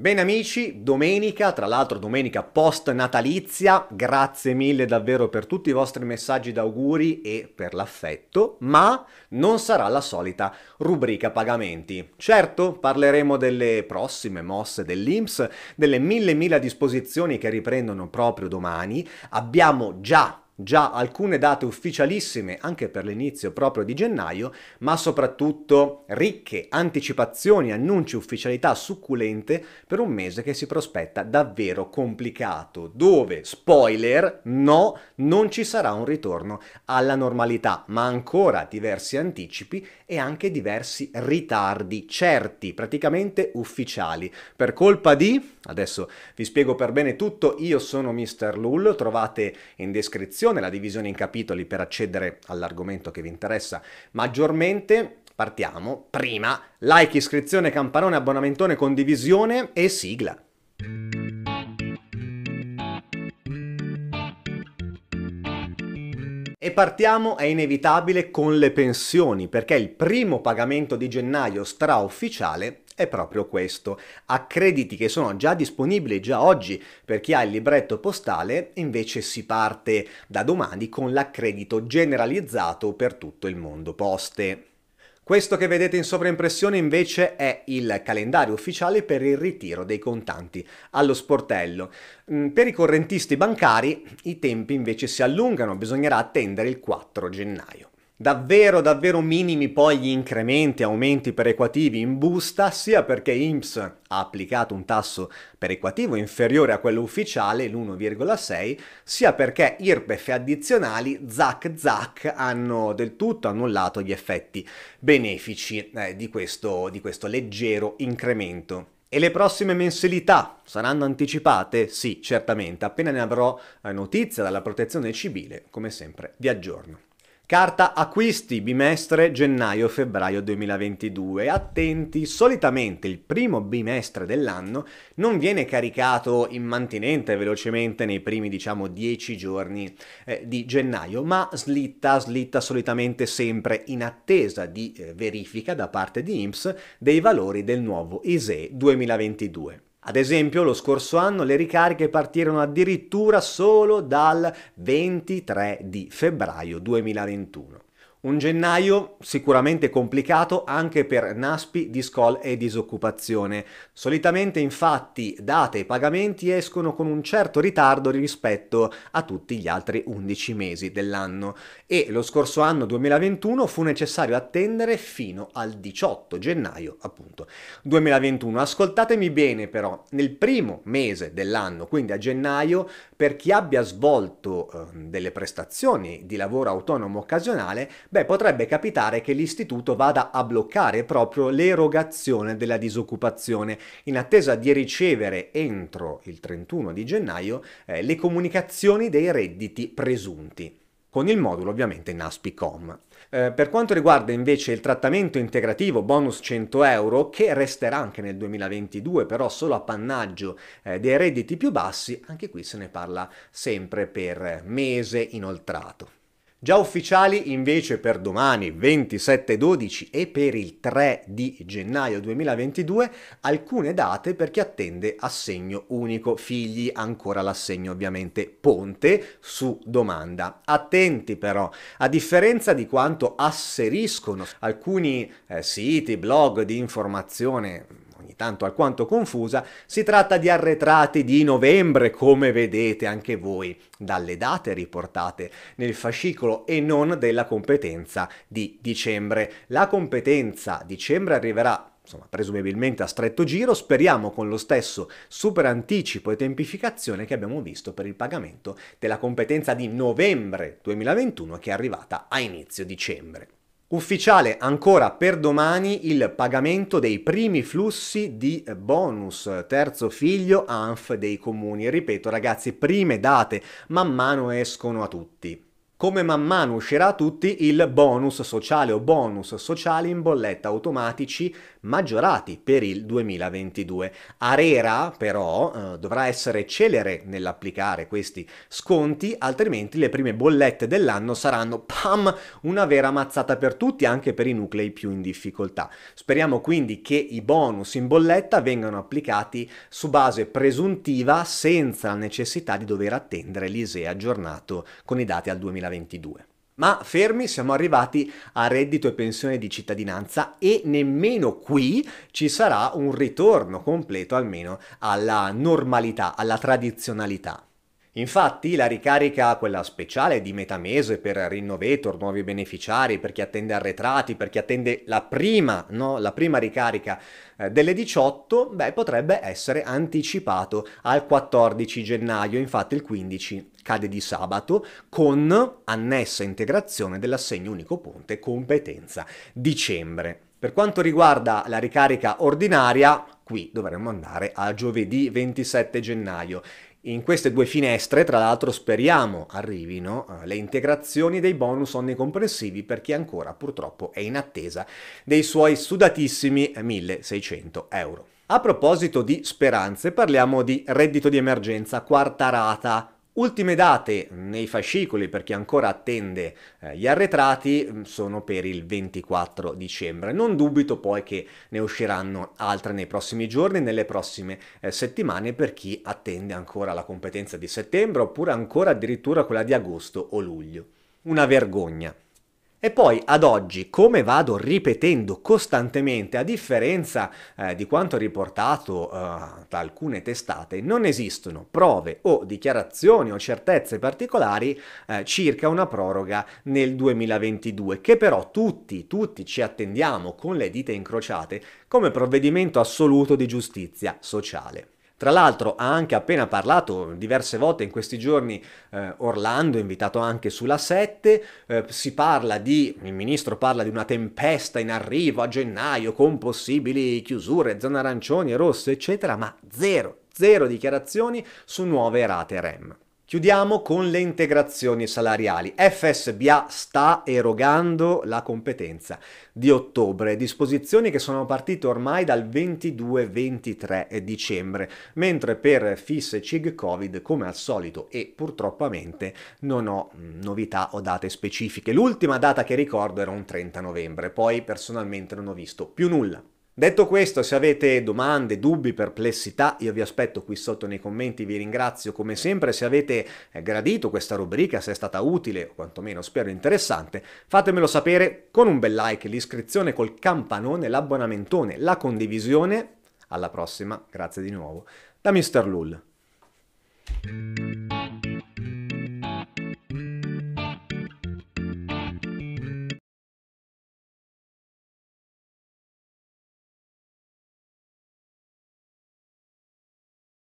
Bene amici, domenica, tra l'altro domenica post natalizia, grazie mille davvero per tutti i vostri messaggi d'auguri e per l'affetto, ma non sarà la solita rubrica pagamenti. Certo, parleremo delle prossime mosse dell'INPS, delle mille disposizioni che riprendono proprio domani. Abbiamo già alcune date ufficialissime anche per l'inizio proprio di gennaio, ma soprattutto ricche anticipazioni, annunci, ufficialità succulente per un mese che si prospetta davvero complicato, dove, spoiler, no, non ci sarà un ritorno alla normalità, ma ancora diversi anticipi e anche diversi ritardi certi, praticamente ufficiali, per colpa di... Adesso vi spiego per bene tutto. Io sono Mr. Lul, trovate in descrizione la divisione in capitoli per accedere all'argomento che vi interessa maggiormente. Partiamo. Prima, like, iscrizione, campanone, abbonamentone, condivisione e sigla. E partiamo, è inevitabile, con le pensioni, perché il primo pagamento di gennaio straufficiale è proprio questo. Accrediti che sono già disponibili già oggi per chi ha il libretto postale, invece si parte da domani con l'accredito generalizzato per tutto il mondo poste. Questo che vedete in sovraimpressione invece è il calendario ufficiale per il ritiro dei contanti allo sportello. Per i correntisti bancari i tempi invece si allungano, bisognerà attendere il 4 gennaio. Davvero minimi poi gli incrementi, aumenti perequativi in busta, sia perché INPS ha applicato un tasso perequativo inferiore a quello ufficiale, l'1,6, sia perché IRPEF e addizionali zac hanno del tutto annullato gli effetti benefici di questo leggero incremento. E le prossime mensilità saranno anticipate? Sì, certamente, appena ne avrò notizia dalla Protezione Civile, come sempre vi aggiorno. Carta acquisti, bimestre gennaio-febbraio 2022. Attenti, solitamente il primo bimestre dell'anno non viene caricato immantinente velocemente nei primi, diciamo, 10 giorni di gennaio, ma slitta solitamente sempre in attesa di verifica da parte di INPS dei valori del nuovo ISEE 2022. Ad esempio, lo scorso anno le ricariche partirono addirittura solo dal 23 di febbraio 2021. Un gennaio sicuramente complicato anche per NASPI, Discol e disoccupazione. Solitamente infatti date e pagamenti escono con un certo ritardo rispetto a tutti gli altri 11 mesi dell'anno, e lo scorso anno 2021 fu necessario attendere fino al 18 gennaio appunto 2021. Ascoltatemi bene però, nel primo mese dell'anno, quindi a gennaio, per chi abbia svolto delle prestazioni di lavoro autonomo occasionale, beh, potrebbe capitare che l'istituto vada a bloccare proprio l'erogazione della disoccupazione in attesa di ricevere entro il 31 di gennaio le comunicazioni dei redditi presunti, con il modulo ovviamente NASPICOM. Per quanto riguarda invece il trattamento integrativo bonus 100 euro, che resterà anche nel 2022 però solo appannaggio dei redditi più bassi, anche qui se ne parla sempre per mese inoltrato. Già ufficiali invece per domani 27/12 e per il 3 di gennaio 2022 alcune date per chi attende assegno unico figli, ancora l'assegno ovviamente ponte su domanda. Attenti però, a differenza di quanto asseriscono alcuni siti, blog di informazione ogni tanto alquanto confusa, si tratta di arretrati di novembre, come vedete anche voi dalle date riportate nel fascicolo, e non della competenza di dicembre. La competenza dicembre arriverà, insomma, presumibilmente a stretto giro, speriamo con lo stesso super anticipo e tempificazione che abbiamo visto per il pagamento della competenza di novembre 2021, che è arrivata a inizio dicembre. Ufficiale ancora per domani il pagamento dei primi flussi di bonus terzo figlio ANF dei comuni. Ripeto ragazzi, prime date, man mano escono a tutti. come man mano uscirà tutti il bonus sociale o bonus sociali in bolletta automatici maggiorati per il 2022. ARERA però dovrà essere celere nell'applicare questi sconti, altrimenti le prime bollette dell'anno saranno pam, una vera mazzata per tutti, anche per i nuclei più in difficoltà. Speriamo quindi che i bonus in bolletta vengano applicati su base presuntiva senza la necessità di dover attendere l'ISEE aggiornato con i dati al 2022. Ma fermi, siamo arrivati a reddito e pensione di cittadinanza e nemmeno qui ci sarà un ritorno completo almeno alla normalità, alla tradizionalità. Infatti la ricarica, quella speciale di metà mese per Rinnovator, nuovi beneficiari, per chi attende arretrati, per chi attende la prima ricarica delle 18, potrebbe essere anticipato al 14 gennaio, infatti il 15 cade di sabato, con annessa integrazione dell'assegno unico ponte competenza dicembre. Per quanto riguarda la ricarica ordinaria, qui dovremmo andare a giovedì 27 gennaio. In queste due finestre, tra l'altro, speriamo arrivino le integrazioni dei bonus onnicomprensivi per chi ancora purtroppo è in attesa dei suoi sudatissimi 1.600 euro. A proposito di speranze, parliamo di reddito di emergenza, quarta rata. Ultime date nei fascicoli per chi ancora attende gli arretrati sono per il 24 dicembre. Non dubito poi che ne usciranno altre nei prossimi giorni, nelle prossime settimane per chi attende ancora la competenza di settembre oppure ancora addirittura quella di agosto o luglio. Una vergogna. E poi ad oggi, come vado ripetendo costantemente, a differenza di quanto riportato da alcune testate, non esistono prove o dichiarazioni o certezze particolari circa una proroga nel 2022, che però tutti ci attendiamo con le dita incrociate come provvedimento assoluto di giustizia sociale. Tra l'altro ha anche appena parlato diverse volte in questi giorni Orlando, invitato anche sulla 7, il ministro parla di una tempesta in arrivo a gennaio con possibili chiusure, zone arancioni e rosse, eccetera, ma zero dichiarazioni su nuove rate REM. Chiudiamo con le integrazioni salariali. FSBA sta erogando la competenza di ottobre, disposizioni che sono partite ormai dal 22-23 dicembre, mentre per FIS e CIG Covid, come al solito e purtroppamente, non ho novità o date specifiche. L'ultima data che ricordo era un 30 novembre, poi personalmente non ho visto più nulla. Detto questo, se avete domande, dubbi, perplessità, io vi aspetto qui sotto nei commenti, vi ringrazio come sempre, se avete gradito questa rubrica, se è stata utile o quantomeno spero interessante, fatemelo sapere con un bel like, l'iscrizione col campanone, l'abbonamentone, la condivisione. Alla prossima, grazie di nuovo, da Mr. Lul.